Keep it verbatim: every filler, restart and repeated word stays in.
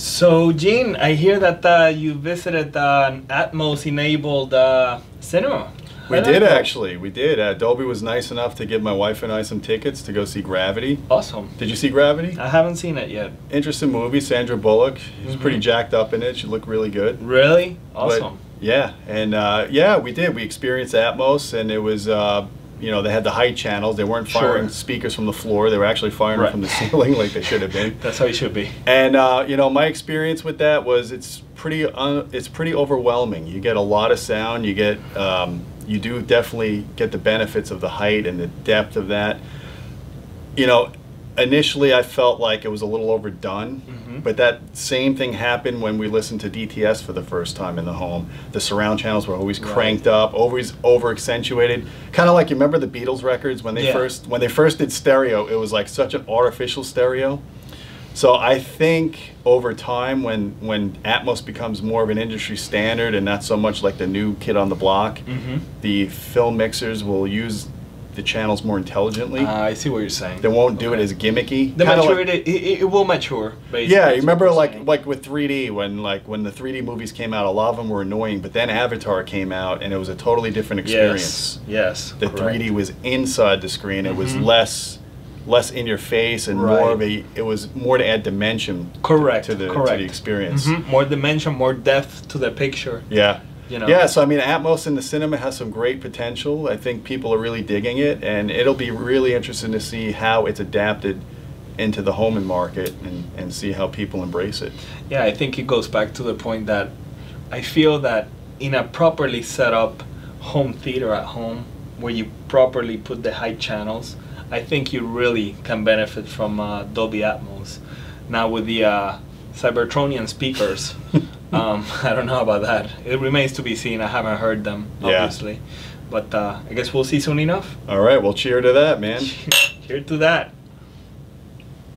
So, Gene, I hear that uh, you visited uh, an Atmos-enabled uh, cinema. We did, actually. We did. Uh, Dolby was nice enough to give my wife and I some tickets to go see Gravity. Awesome. Did you see Gravity? I haven't seen it yet. Interesting movie. Sandra Bullock. Mm-hmm. She's pretty jacked up in it. She looked really good. Really? Awesome. But, yeah. And, uh, yeah, we did. We experienced Atmos, and it was... Uh, you know, they had the height channels. They weren't firing sure. speakers from the floor. They were actually firing right. from the ceiling like they should have been. That's how you should be. And, uh, you know, my experience with that was it's pretty un it's pretty overwhelming. You get a lot of sound. You get, um, you do definitely get the benefits of the height and the depth of that. You know, initially I felt like it was a little overdone. Mm-hmm. But that same thing happened when we listened to D T S for the first time in the home. The surround channels were always cranked right. up, always over-accentuated. Kind of like, you remember the Beatles records? When they, yeah. first, when they first did stereo, it was like such an artificial stereo. So I think over time, when, when Atmos becomes more of an industry standard and not so much like the new kid on the block, mm-hmm. the film mixers will use the channels more intelligently. Uh, I see what you're saying. They won't do okay. it as gimmicky. The maturity, like, it, it will mature. Basically, yeah, you remember like saying. like with three D, when like when the three D movies came out, a lot of them were annoying. But then Avatar came out, and it was a totally different experience. Yes, yes. The correct. three D was inside the screen. It mm-hmm. was less less in your face and right. more of a. It was more to add dimension. Correct. To, to the correct. to the experience. Mm-hmm. More dimension, more depth to the picture. Yeah. You know. Yeah, so I mean, Atmos in the cinema has some great potential. I think people are really digging it, and it'll be really interesting to see how it's adapted into the home and market, and, and see how people embrace it. Yeah, I think it goes back to the point that I feel that in a properly set up home theater at home, where you properly put the high channels, I think you really can benefit from uh, Dolby Atmos. Now with the uh, Cybertronian speakers, Um, I don't know about that. It remains to be seen. I haven't heard them, obviously. Yeah. But uh, I guess we'll see soon enough. All right. Well, cheer to that, man. Cheer to that.